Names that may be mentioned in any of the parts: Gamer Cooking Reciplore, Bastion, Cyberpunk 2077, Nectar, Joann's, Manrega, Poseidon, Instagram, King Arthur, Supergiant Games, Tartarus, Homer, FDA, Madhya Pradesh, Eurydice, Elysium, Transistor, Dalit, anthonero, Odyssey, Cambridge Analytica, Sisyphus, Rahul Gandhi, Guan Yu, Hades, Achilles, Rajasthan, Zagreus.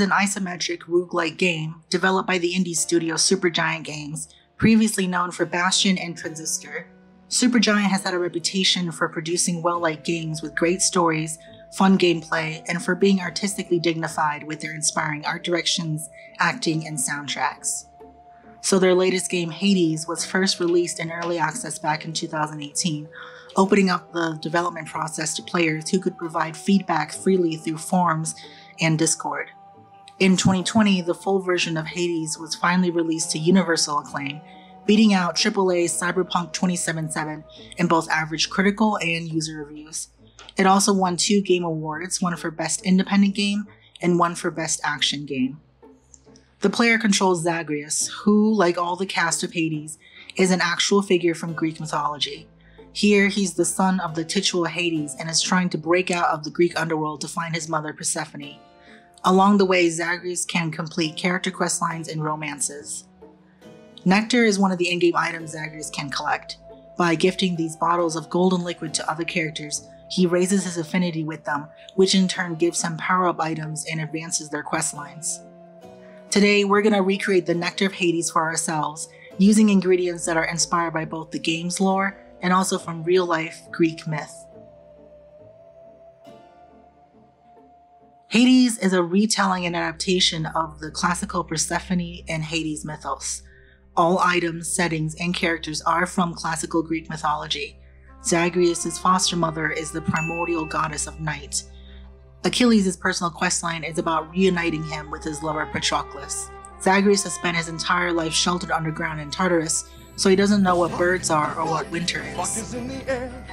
is an isometric roguelike game developed by the indie studio Supergiant Games, previously known for Bastion and Transistor. Supergiant has had a reputation for producing well-liked games with great stories, fun gameplay, and for being artistically dignified with their inspiring art directions, acting, and soundtracks. So their latest game, Hades, was first released in early access back in 2018, opening up the development process to players who could provide feedback freely through forums and Discord. In 2020, the full version of Hades was finally released to universal acclaim, beating out AAA's Cyberpunk 2077 in both average critical and user reviews. It also won 2 game awards, one for Best Independent Game and one for Best Action Game. The player controls Zagreus, who, like all the cast of Hades, is an actual figure from Greek mythology. Here, he's the son of the titular Hades and is trying to break out of the Greek underworld to find his mother Persephone. Along the way, Zagreus can complete character questlines and romances. Nectar is one of the in-game items Zagreus can collect. By gifting these bottles of golden liquid to other characters, he raises his affinity with them, which in turn gives him power-up items and advances their questlines. Today, we're going to recreate the Nectar of Hades for ourselves, using ingredients that are inspired by both the game's lore and also from real-life Greek myth. Hades is a retelling and adaptation of the classical Persephone and Hades mythos. All items, settings, and characters are from classical Greek mythology. Zagreus' foster mother is the primordial goddess of night. Achilles' personal questline is about reuniting him with his lover Patroclus. Zagreus has spent his entire life sheltered underground in Tartarus, so he doesn't know what birds are or what winter is.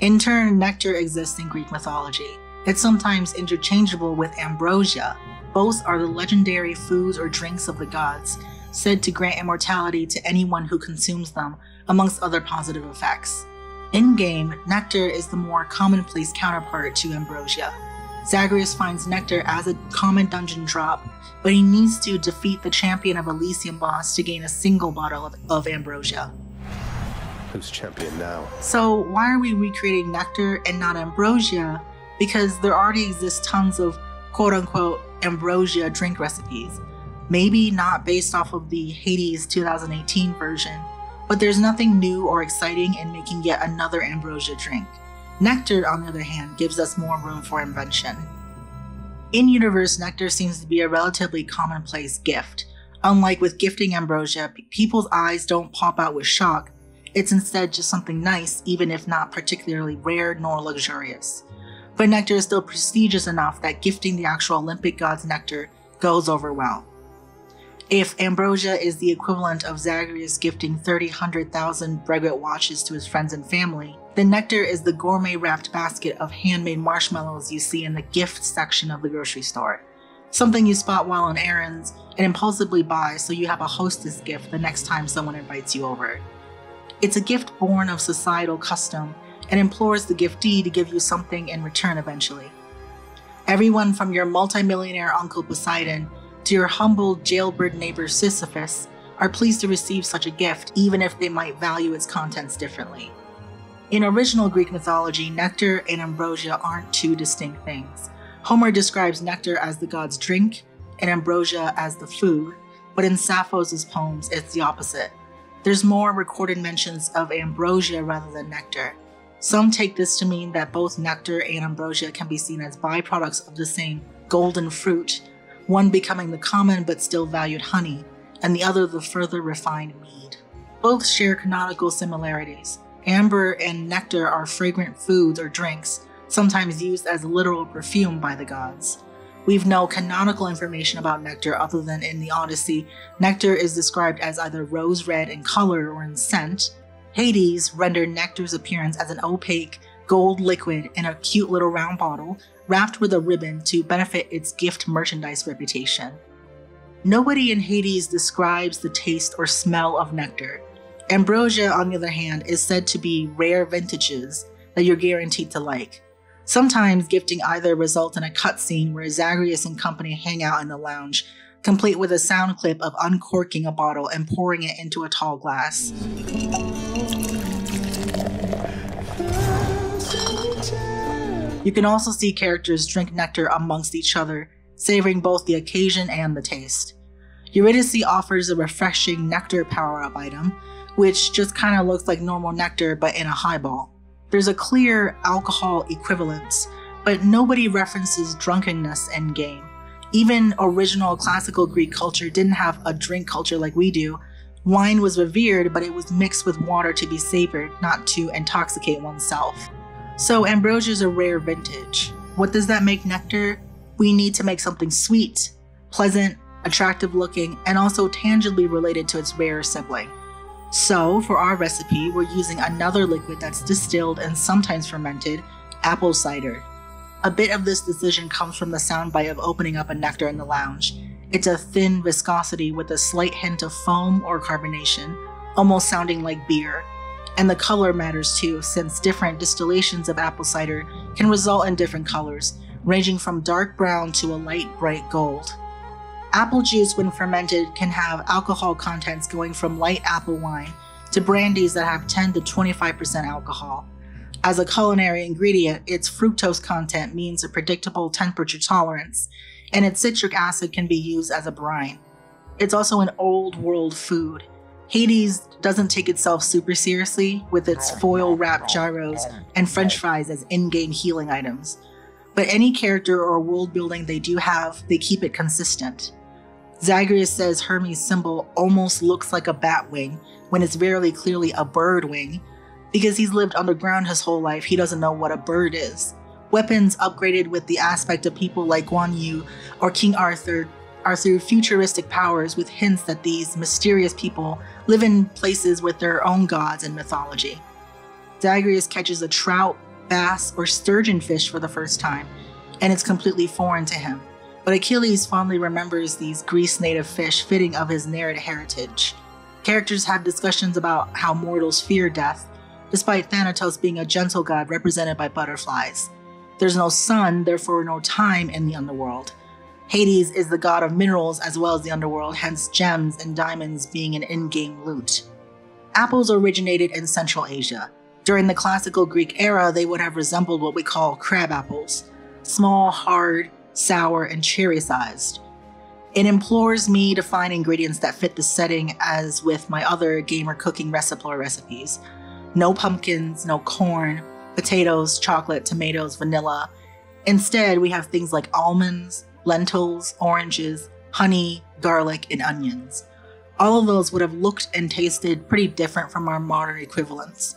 In turn, nectar exists in Greek mythology. It's sometimes interchangeable with ambrosia. Both are the legendary foods or drinks of the gods, said to grant immortality to anyone who consumes them, amongst other positive effects. In-game, nectar is the more commonplace counterpart to ambrosia. Zagreus finds nectar as a common dungeon drop, but he needs to defeat the champion of Elysium boss to gain a single bottle of ambrosia. Who's champion now? So why are we recreating nectar and not ambrosia? Because there already exist tons of quote-unquote ambrosia drink recipes. Maybe not based off of the Hades 2018 version, but there's nothing new or exciting in making yet another ambrosia drink. Nectar, on the other hand, gives us more room for invention. In-universe, nectar seems to be a relatively commonplace gift. Unlike with gifting ambrosia, people's eyes don't pop out with shock. It's instead just something nice, even if not particularly rare nor luxurious. But nectar is still prestigious enough that gifting the actual Olympic god's nectar goes over well. If ambrosia is the equivalent of Zagreus gifting 300,000 Breguet watches to his friends and family, then nectar is the gourmet-wrapped basket of handmade marshmallows you see in the gift section of the grocery store. Something you spot while on errands and impulsively buy so you have a hostess gift the next time someone invites you over. It's a gift born of societal custom and implores the giftee to give you something in return eventually. Everyone from your multimillionaire uncle Poseidon to your humble jailbird neighbor Sisyphus are pleased to receive such a gift, even if they might value its contents differently. In original Greek mythology, nectar and ambrosia aren't two distinct things. Homer describes nectar as the god's drink and ambrosia as the food, but in Sappho's poems, it's the opposite. There's more recorded mentions of ambrosia rather than nectar. Some take this to mean that both nectar and ambrosia can be seen as byproducts of the same golden fruit, one becoming the common but still valued honey, and the other the further refined mead. Both share canonical similarities. Amber and nectar are fragrant foods or drinks, sometimes used as literal perfume by the gods. We've no canonical information about nectar other than in the Odyssey. Nectar is described as either rose red in color or in scent. Hades rendered nectar's appearance as an opaque, gold liquid in a cute little round bottle, wrapped with a ribbon to benefit its gift merchandise reputation. Nobody in Hades describes the taste or smell of nectar. Ambrosia, on the other hand, is said to be rare vintages that you're guaranteed to like. Sometimes gifting either results in a cutscene where Zagreus and company hang out in the lounge, complete with a sound clip of uncorking a bottle and pouring it into a tall glass. You can also see characters drink nectar amongst each other, savoring both the occasion and the taste. Eurydice offers a refreshing nectar power-up item, which just kind of looks like normal nectar but in a highball. There's a clear alcohol equivalence, but nobody references drunkenness endgame. Even original classical Greek culture didn't have a drink culture like we do. Wine was revered, but it was mixed with water to be savored, not to intoxicate oneself. So ambrosia is a rare vintage. What does that make nectar? We need to make something sweet, pleasant, attractive looking, and also tangibly related to its rare sibling. So for our recipe, we're using another liquid that's distilled and sometimes fermented, apple cider. A bit of this decision comes from the soundbite of opening up a nectar in the lounge. It's a thin viscosity with a slight hint of foam or carbonation, almost sounding like beer. And the color matters too, since different distillations of apple cider can result in different colors, ranging from dark brown to a light, bright gold. Apple juice, when fermented, can have alcohol contents going from light apple wine to brandies that have 10 to 25% alcohol. As a culinary ingredient, its fructose content means a predictable temperature tolerance, and its citric acid can be used as a brine. It's also an old world food. Hades doesn't take itself super seriously, with its foil-wrapped gyros and french fries as in-game healing items. But any character or world building they do have, they keep it consistent. Zagreus says Hermes' symbol almost looks like a bat wing, when it's very clearly a bird wing. Because he's lived underground his whole life, he doesn't know what a bird is. Weapons upgraded with the aspect of people like Guan Yu or King Arthur are through futuristic powers, with hints that these mysterious people live in places with their own gods and mythology. Zagreus catches a trout, bass, or sturgeon fish for the first time, and it's completely foreign to him. But Achilles fondly remembers these Greece native fish, fitting of his narrative heritage. Characters have discussions about how mortals fear death, despite Thanatos being a gentle god represented by butterflies. There's no sun, therefore no time in the underworld. Hades is the god of minerals as well as the underworld, hence gems and diamonds being an in-game loot. Apples originated in Central Asia. During the classical Greek era, they would have resembled what we call crab apples. Small, hard, sour, and cherry-sized. It implores me to find ingredients that fit the setting, as with my other gamer cooking recipes. No pumpkins, no corn, potatoes, chocolate, tomatoes, vanilla. Instead, we have things like almonds, lentils, oranges, honey, garlic, and onions. All of those would have looked and tasted pretty different from our modern equivalents.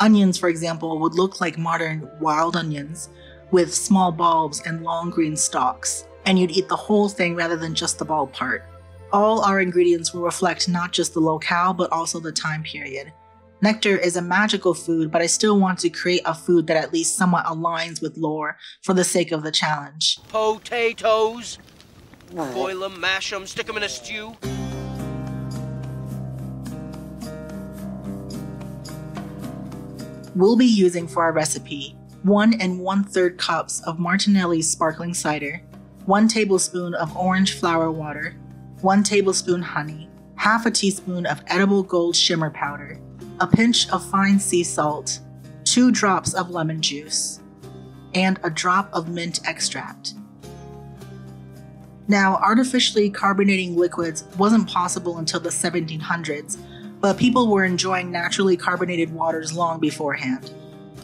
Onions, for example, would look like modern wild onions with small bulbs and long green stalks, and you'd eat the whole thing rather than just the bulb part. All our ingredients will reflect not just the locale, but also the time period. Nectar is a magical food, but I still want to create a food that at least somewhat aligns with lore for the sake of the challenge. Potatoes! Boil them, mash them, stick them in a stew. We'll be using for our recipe 1 1/3 cups of Martinelli's sparkling cider, 1 tablespoon of orange flower water, 1 tablespoon honey, half a teaspoon of edible gold shimmer powder, a pinch of fine sea salt, 2 drops of lemon juice, and a drop of mint extract. Now, artificially carbonating liquids wasn't possible until the 1700s, but people were enjoying naturally carbonated waters long beforehand.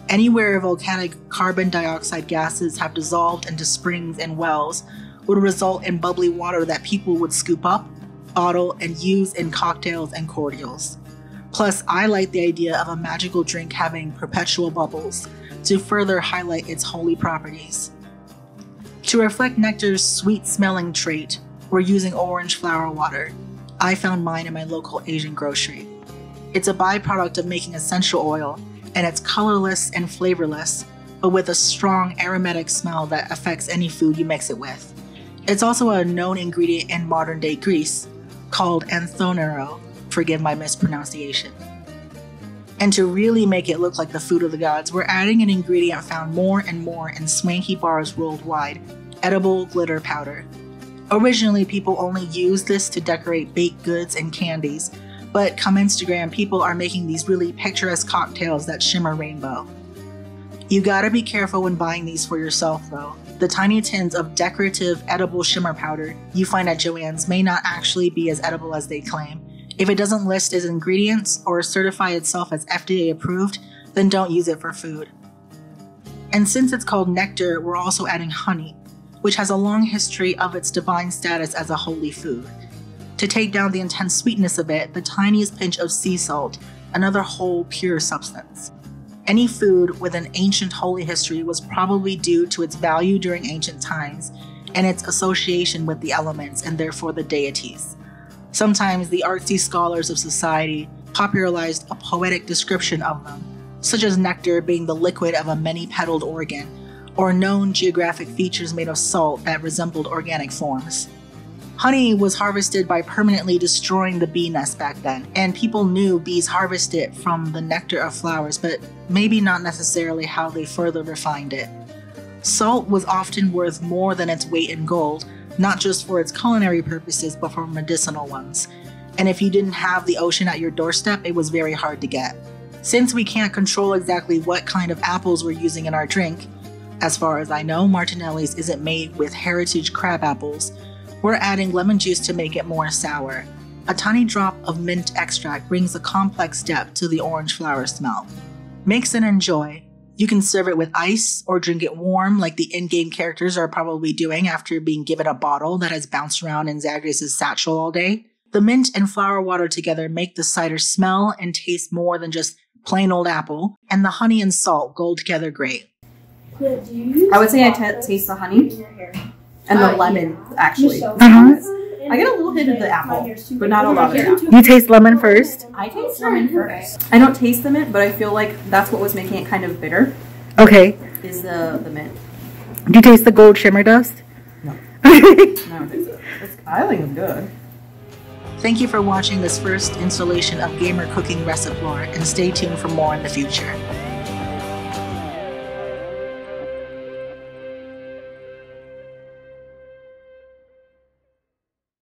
Anywhere volcanic carbon dioxide gases have dissolved into springs and wells would result in bubbly water that people would scoop up, bottle, and use in cocktails and cordials. Plus, I like the idea of a magical drink having perpetual bubbles to further highlight its holy properties. To reflect nectar's sweet-smelling trait, we're using orange flower water. I found mine in my local Asian grocery. It's a byproduct of making essential oil, and it's colorless and flavorless, but with a strong aromatic smell that affects any food you mix it with. It's also a known ingredient in modern-day Greece called anthonero. Forgive my mispronunciation. And to really make it look like the food of the gods, we're adding an ingredient found more and more in swanky bars worldwide, edible glitter powder. Originally, people only used this to decorate baked goods and candies, but come Instagram, people are making these really picturesque cocktails that shimmer rainbow. You gotta be careful when buying these for yourself though. The tiny tins of decorative edible shimmer powder you find at Joann's may not actually be as edible as they claim. If it doesn't list its ingredients or certify itself as FDA approved, then don't use it for food. And since it's called nectar, we're also adding honey, which has a long history of its divine status as a holy food. To take down the intense sweetness of it, the tiniest pinch of sea salt, another whole pure substance. Any food with an ancient holy history was probably due to its value during ancient times and its association with the elements and therefore the deities. Sometimes the artsy scholars of society popularized a poetic description of them, such as nectar being the liquid of a many-petaled organ, or known geographic features made of salt that resembled organic forms. Honey was harvested by permanently destroying the bee nest back then, and people knew bees harvest it from the nectar of flowers, but maybe not necessarily how they further refined it. Salt was often worth more than its weight in gold, not just for its culinary purposes, but for medicinal ones. And if you didn't have the ocean at your doorstep, it was very hard to get. Since we can't control exactly what kind of apples we're using in our drink, as far as I know, Martinelli's isn't made with heritage crab apples. We're adding lemon juice to make it more sour. A tiny drop of mint extract brings a complex depth to the orange flower smell. Mix and enjoy. You can serve it with ice or drink it warm like the in-game characters are probably doing after being given a bottle that has bounced around in Zagreus' satchel all day. The mint and flower water together make the cider smell and taste more than just plain old apple, and the honey and salt go together great. I would say I taste the honey. And the lemon, actually. I get a little hit of the apple, but not a lot of it. You taste lemon first? I taste lemon first. I don't taste the mint, but I feel like that's what was making it kind of bitter. Okay. Is the mint. Do you taste the gold shimmer dust? No. No, I think it's good. Thank you for watching this first installation of Gamer Cooking Reciplore, and stay tuned for more in the future.